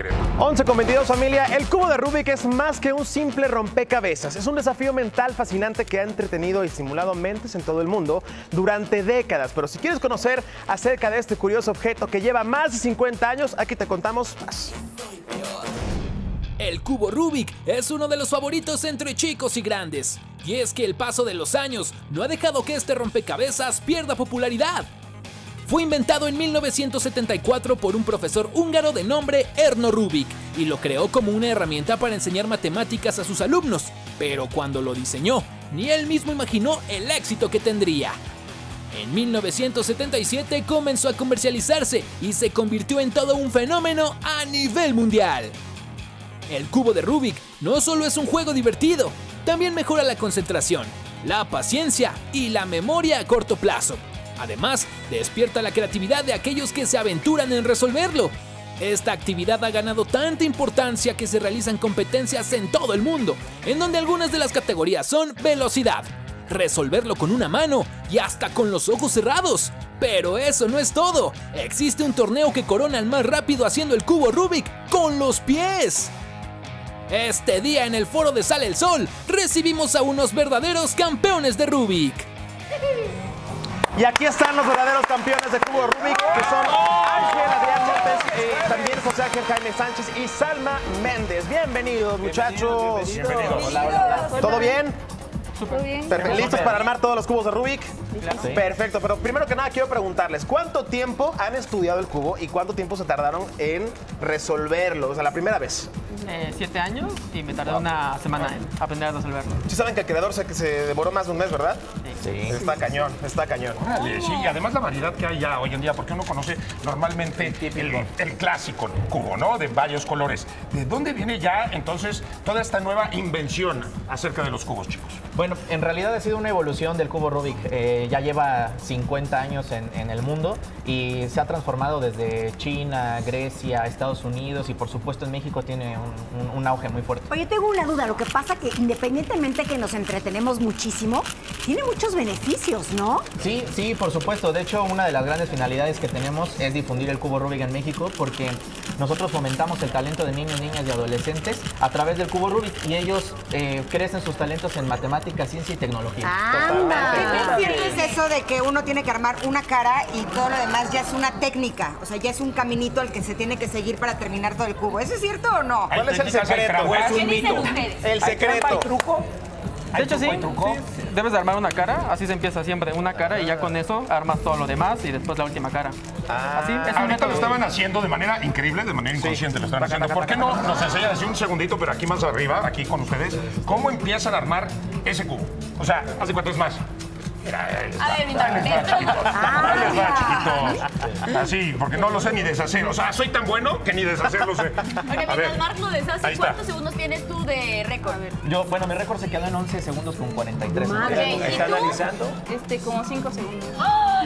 creo. 11:22, familia. El cubo de Rubik es más que un simple rompecabezas. Es un desafío mental fascinante que ha entretenido y estimulado mentes en todo el mundo durante décadas. Pero si quieres conocer acerca de este curioso objeto que lleva más de 50 años, aquí te contamos más. El cubo Rubik es uno de los favoritos entre chicos y grandes. Y es que el paso de los años no ha dejado que este rompecabezas pierda popularidad. Fue inventado en 1974 por un profesor húngaro de nombre Erno Rubik y lo creó como una herramienta para enseñar matemáticas a sus alumnos. Pero cuando lo diseñó, ni él mismo imaginó el éxito que tendría. En 1977 comenzó a comercializarse y se convirtió en todo un fenómeno a nivel mundial. El cubo de Rubik no solo es un juego divertido, también mejora la concentración, la paciencia y la memoria a corto plazo. Además, despierta la creatividad de aquellos que se aventuran en resolverlo. Esta actividad ha ganado tanta importancia que se realizan competencias en todo el mundo, en donde algunas de las categorías son velocidad, resolverlo con una mano y hasta con los ojos cerrados. Pero eso no es todo. Existe un torneo que corona al más rápido haciendo el cubo Rubik con los pies. Este día en el foro de Sale el Sol recibimos a unos verdaderos campeones de Rubik. Y aquí están los verdaderos campeones de cubo Rubik, que son Adrián Montes, también José Ángel Jaime Sánchez y Salma Méndez. Bienvenidos, muchachos. Bienvenidos. Hola, hola, hola. ¿Todo bien? Súper bien. Perfecto. ¿Listos para armar todos los cubos de Rubik? Sí. Perfecto, pero primero que nada quiero preguntarles, ¿cuánto tiempo han estudiado el cubo y cuánto tiempo se tardaron en resolverlo? O sea, la primera vez. 7 años y me tardé una semana en aprender a resolverlo. Sí saben que el creador se devoró más de un mes, ¿verdad? Sí. Está cañón, está cañón. Órale, sí, y además la variedad que hay ya hoy en día, porque uno conoce normalmente el clásico cubo, ¿no? De varios colores. ¿De dónde viene ya entonces toda esta nueva invención acerca de los cubos, chicos? Bueno, en realidad ha sido una evolución del cubo Rubik. Ya lleva 50 años en el mundo y se ha transformado desde China, Grecia, Estados Unidos y por supuesto en México tiene un auge muy fuerte. Oye, tengo una duda. Lo que pasa que independientemente que nos entretenemos muchísimo, tiene muchos beneficios, ¿no? Sí, sí, por supuesto. De hecho, una de las grandes finalidades que tenemos es difundir el cubo Rubik en México porque nosotros fomentamos el talento de niños, niñas y adolescentes a través del cubo Rubik y ellos crecen sus talentos en matemáticas, ciencia y tecnología. ¡Anda! ¿Qué es eso de que uno tiene que armar una cara y todo lo demás ya es una técnica? O sea, ya es un caminito al que se tiene que seguir para terminar todo el cubo. ¿Eso es cierto o no? ¿Cuál es el secreto? ¿Es un mito? ¿El secreto? ¿Hay truco? De hecho, sí, debes de armar una cara, así se empieza siempre, una cara y ya con eso armas todo lo demás y después la última cara. Así es. Ahorita lo estaban haciendo de manera increíble, de manera inconsciente lo están haciendo. ¿Por qué no nos enseñan así un segundito, pero aquí más arriba, aquí con ustedes, cómo empiezan a armar ese cubo? O sea, ¿hace cuánto es más? A ver, chiquito. Así, porque no lo sé ni deshacer. O sea, soy tan bueno que ni deshacer lo sé. Porque mientras Mark lo deshace, ¿cuántos segundos tienes tú de récord? Yo, bueno, mi récord se quedó en 11 segundos con 43. Madre, ¿está analizando? Como 5 segundos.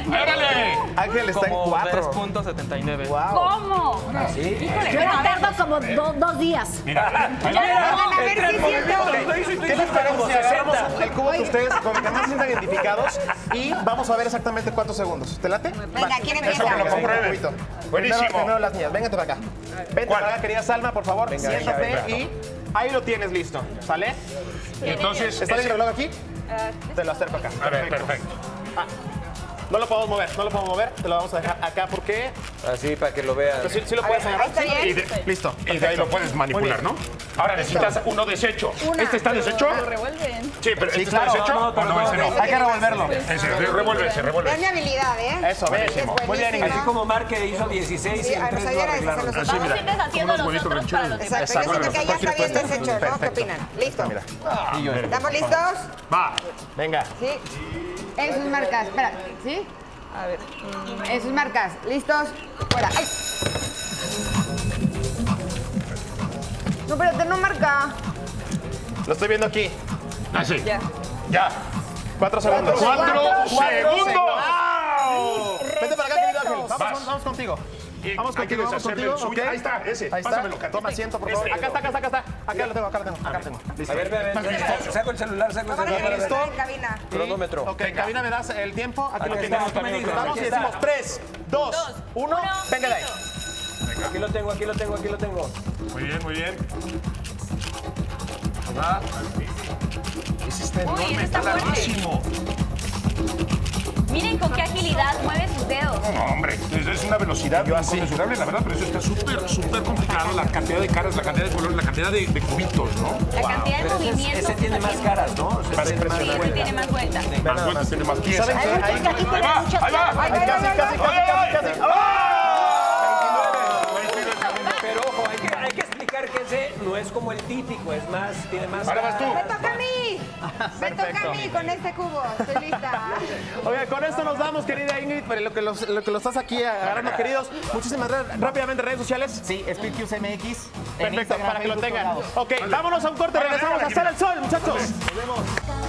¡Órale! Ángel está en 4.79. ¿Cómo? Híjole, yo me tardo como 2 días. Mira, ¿qué les parece? Hacemos el cubo de ustedes con que más se sientan identificados. Y vamos a ver exactamente cuántos segundos. ¿Te late? Venga, ¿quién empieza? Buenísimo. Primero las niñas. Véngate para acá. Vente para acá, querida Salma, por favor. Venga, siéntate y ahí lo tienes listo. ¿Sale? Entonces, ¿está el reloj aquí? Te lo acerco acá. A ver, perfecto. No lo podemos mover, no lo podemos mover. Te lo vamos a dejar acá porque... Así, para que lo vean. Pero sí lo puedes agarrar. Listo. Y de ahí lo puedes manipular, ¿no? Ahora necesitas uno deshecho. ¿Este está deshecho? Lo revuelven. Sí, pero ¿este está deshecho? No, ese no. Hay que revolverlo. Ese, revuelve. Es mi habilidad, ¿eh? Eso, buenísimo. Muy bien, así como Mark hizo 16 y en 3 lo arreglaron. Vamos siempre haciendo nosotros para los demás. Exacto, yo siento que ya está bien deshecho, ¿no? ¿Qué opinan? Listo. ¿Estamos listos? Va. Venga. Sí. En sus marcas, espera, ¿sí? A ver. En sus marcas, listos, fuera. ¡Ay! No, espérate, no marca. Lo estoy viendo aquí. Así. Ya. Ya. 4 segundos. ¡4 segundos! ¡Wow! Vente para acá, querido Ángel. Vamos contigo. Vamos contigo, okay. Ahí está, ese. Ahí está. Pásamelo, toma asiento, por favor. Este. Acá está. Acá lo tengo. Listo. A ver, ve. Saco el celular. Listo. Cabina. Cronómetro. Ok, venga. Cabina me das el tiempo. Aquí lo tenemos. Vamos y decimos 3, 2, 1. Venga de ahí. Aquí lo tengo, aquí lo tengo, aquí lo tengo. Muy bien, muy bien. Ah, ese está enorme. Uy, ese está larguísimo. Miren con qué agilidad mueve sus dedos. No, hombre, es una velocidad inconmensurable, la verdad, pero eso está súper, súper complicado. La cantidad de caras, la cantidad de colores, la cantidad de cubitos, ¿no? La cantidad de movimientos. Ese tiene más caras, ¿no? Ese tiene más vueltas. Más vueltas, tiene más piezas. Ahí va, ahí va. Casi. No es como el típico, es más, tiene más... Ahora vas tú. ¡Me toca a mí! ¡Me toca a mí con este cubo! ¡Estoy lista! Oiga, con esto nos vamos, querida Ingrid, pero lo que estás aquí agarrando, queridos. Muchísimas gracias. Rápidamente, redes sociales. Sí, SpeedCubes MX. Perfecto, para que lo tengan. Ok, vámonos a un corte, regresamos a Sale el Sol, muchachos. Nos vemos.